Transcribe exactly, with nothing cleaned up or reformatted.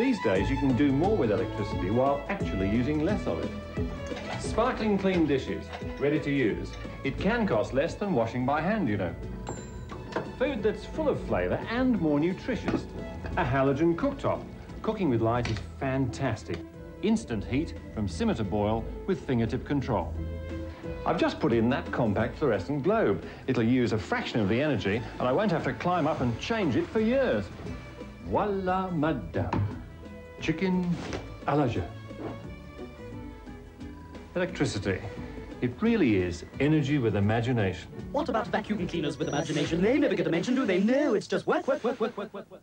These days, you can do more with electricity while actually using less of it. Sparkling clean dishes, ready to use. It can cost less than washing by hand, you know. Food that's full of flavour and more nutritious. A halogen cooktop. Cooking with light is fantastic. Instant heat from simmer to boil with fingertip control. I've just put in that compact fluorescent globe. It'll use a fraction of the energy and I won't have to climb up and change it for years. Voila, madame. Chicken à la jeu. Electricity. It really is energy with imagination. What about vacuum cleaners with imagination? They never get a mention, do they? No, it's just work, work, work, work, work, work, work.